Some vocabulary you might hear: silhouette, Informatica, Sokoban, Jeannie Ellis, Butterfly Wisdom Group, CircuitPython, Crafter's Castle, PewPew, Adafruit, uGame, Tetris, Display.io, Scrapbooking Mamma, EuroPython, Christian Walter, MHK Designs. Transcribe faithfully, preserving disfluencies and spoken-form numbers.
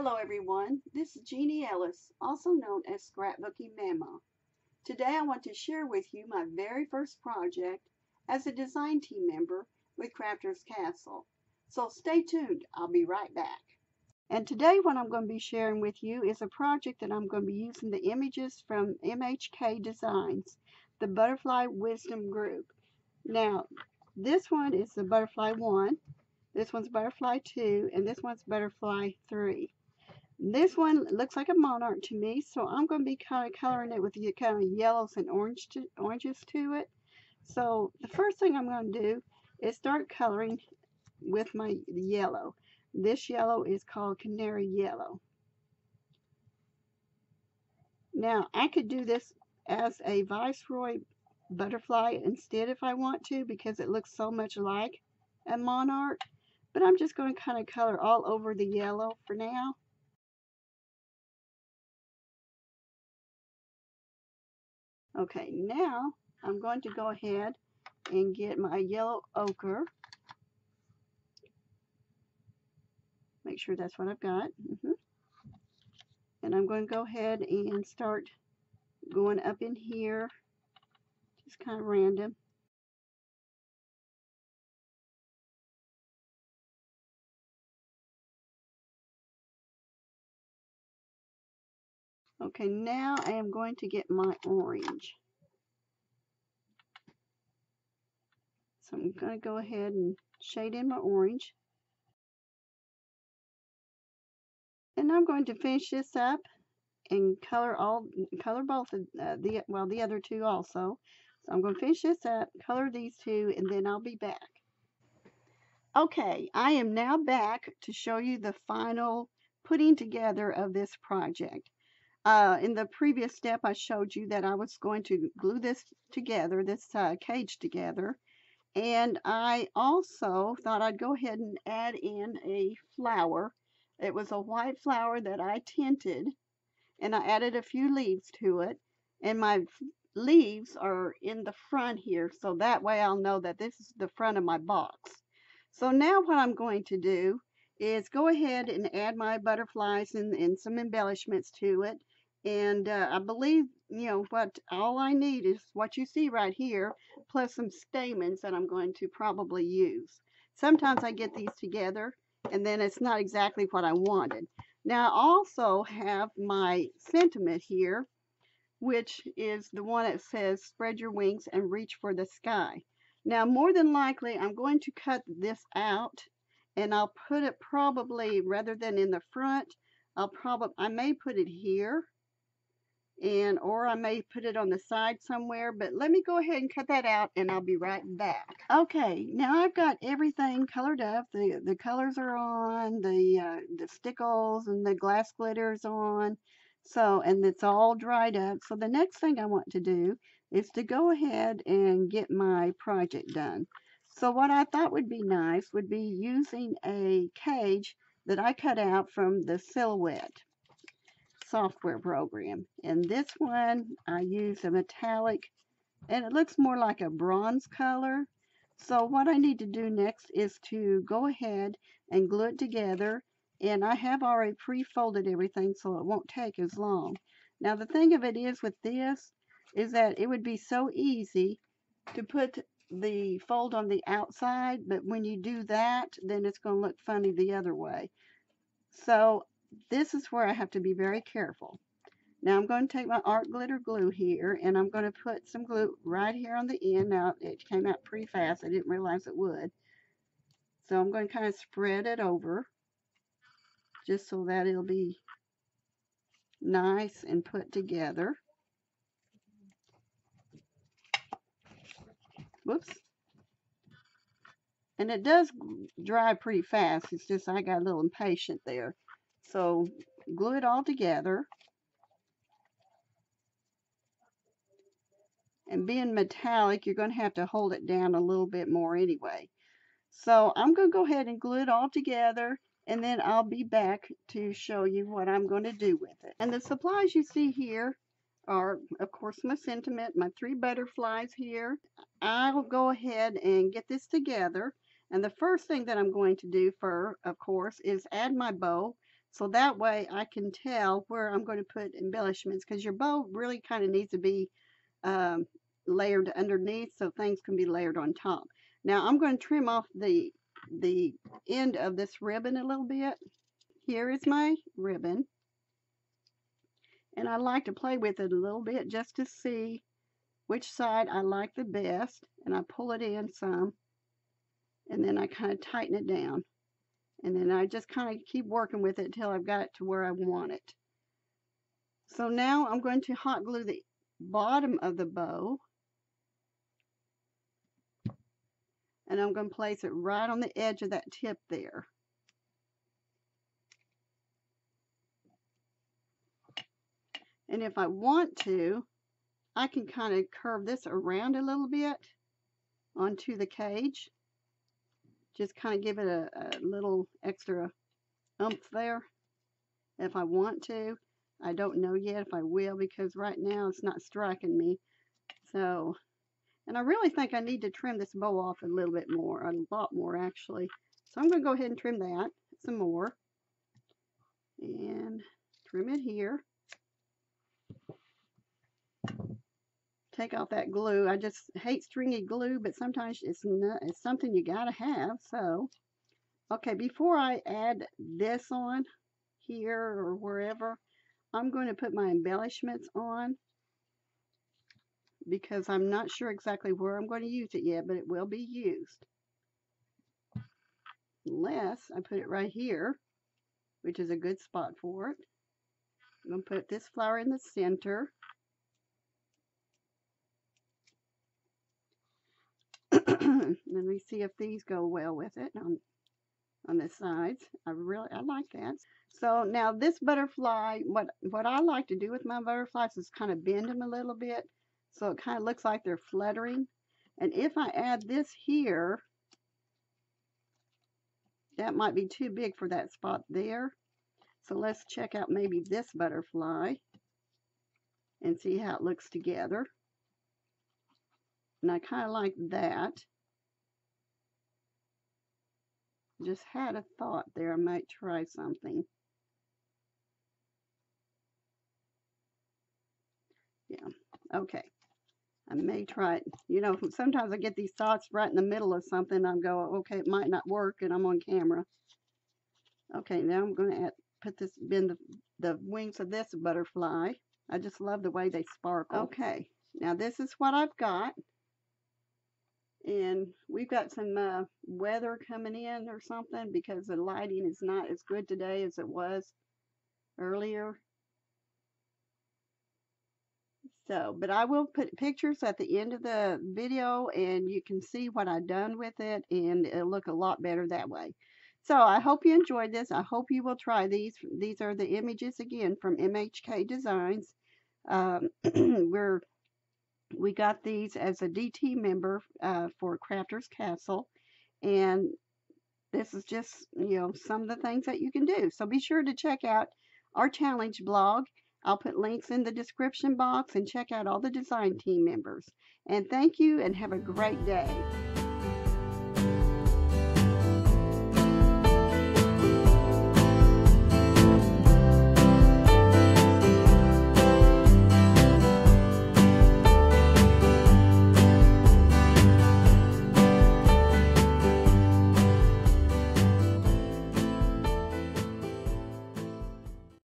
Hello everyone, this is Jeannie Ellis, also known as Scrapbooking Mamma. Today I want to share with you my very first project as a design team member with Crafter's Castle. So stay tuned, I'll be right back. And today what I'm going to be sharing with you is a project that I'm going to be using the images from M H K Designs, the Butterfly Wisdom Group. Now, this one is the Butterfly one, this one's Butterfly two, and this one's Butterfly three. This one looks like a monarch to me, so I'm going to be kind of coloring it with the kind of yellows and orange to, oranges to it. So the first thing I'm going to do is start coloring with my yellow. This yellow is called Canary Yellow. Now I could do this as a Viceroy butterfly instead if I want to, because it looks so much like a monarch. But I'm just going to kind of color all over the yellow for now. Okay, now I'm going to go ahead and get my yellow ochre. Make sure that's what I've got. Mm-hmm. And I'm going to go ahead and start going up in here, just kind of random. Okay, now I am going to get my orange. So I'm going to go ahead and shade in my orange. And I'm going to finish this up and color all, color both of uh, the, well, the other two also. So I'm going to finish this up, color these two, and then I'll be back. Okay, I am now back to show you the final putting together of this project. Uh, in the previous step, I showed you that I was going to glue this together, this uh, cage together. And I also thought I'd go ahead and add in a flower. It was a white flower that I tinted, and I added a few leaves to it. And my leaves are in the front here, so that way I'll know that this is the front of my box. So now what I'm going to do is go ahead and add my butterflies and, and some embellishments to it. And uh, I believe, you know, what all I need is what you see right here, plus some stamens that I'm going to probably use. Sometimes I get these together, and then it's not exactly what I wanted. Now, I also have my sentiment here, which is the one that says, spread your wings and reach for the sky. Now, more than likely, I'm going to cut this out, and I'll put it probably, rather than in the front, I'll probably, I may put it here. And or I may put it on the side somewhere, but let me go ahead and cut that out and I'll be right back. Okay, now I've got everything colored up. The the colors are on, the uh, the stickles and the glass glitters on. So, and it's all dried up. So the next thing I want to do is to go ahead and get my project done. So what I thought would be nice would be using a cage that I cut out from the Silhouette software program. And this one I use a metallic, and it looks more like a bronze color. So what I need to do next is to go ahead and glue it together, and I have already pre-folded everything so it won't take as long. Now the thing of it is with this is that it would be so easy to put the fold on the outside, but when you do that then it's going to look funny the other way. So this is where I have to be very careful. Now I'm going to take my art glitter glue here, and I'm going to put some glue right here on the end. Now it came out pretty fast. I didn't realize it would. So I'm going to kind of spread it over just so that it'll be nice and put together. Whoops. And it does dry pretty fast. It's just I got a little impatient there. So glue it all together. And being metallic, you're going to have to hold it down a little bit more anyway. So I'm going to go ahead and glue it all together, and then I'll be back to show you what I'm going to do with it. And the supplies you see here are, of course, my sentiment, my three butterflies here. I'll go ahead and get this together. And the first thing that I'm going to do, for, of course, is add my bow. So that way I can tell where I'm going to put embellishments, because your bow really kind of needs to be um, layered underneath so things can be layered on top. Now I'm going to trim off the the end of this ribbon a little bit. Here is my ribbon, and I like to play with it a little bit just to see which side I like the best, and I pull it in some, and then I kind of tighten it down, and then I just kind of keep working with it till I've got it to where I want it. So now I'm going to hot glue the bottom of the bow, and I'm going to place it right on the edge of that tip there. And if I want to, I can kind of curve this around a little bit onto the cage. Just kind of give it a, a little extra oomph there if I want to. I don't know yet if I will, because right now it's not striking me. So, and I really think I need to trim this bow off a little bit more, a lot more actually. So I'm going to go ahead and trim that some more. And trim it here. Take off that glue. I just hate stringy glue, but sometimes it's not, it's something you gotta have. So, okay, before I add this on here or wherever, I'm going to put my embellishments on, because I'm not sure exactly where I'm going to use it yet, but it will be used. Unless I put it right here, which is a good spot for it. I'm going to put this flower in the center. Let me see if these go well with it on, on the sides. I really, I like that. So now this butterfly, what, what I like to do with my butterflies is kind of bend them a little bit, so it kind of looks like they're fluttering. And if I add this here, that might be too big for that spot there. So let's check out maybe this butterfly and see how it looks together. And I kind of like that. Just had a thought there. I might try something. Yeah. Okay. I may try it. You know, sometimes I get these thoughts right in the middle of something. I'm going, okay, it might not work, and I'm on camera. Okay, now I'm going to add, put this, bend the, the wings of this butterfly. I just love the way they sparkle. Okay. Now this is what I've got, and we've got some uh, weather coming in or something, because the lighting is not as good today as it was earlier. So, but I will put pictures at the end of the video, and you can see what I've done with it, and it'll look a lot better that way. So I hope you enjoyed this. I hope you will try these. These are the images again from M H K Designs. Um, we're We got these as a D T member uh, for Crafter's Castle, and this is just, you know, some of the things that you can do. So be sure to check out our challenge blog. I'll put links in the description box, and check out all the design team members. And thank you, and have a great day.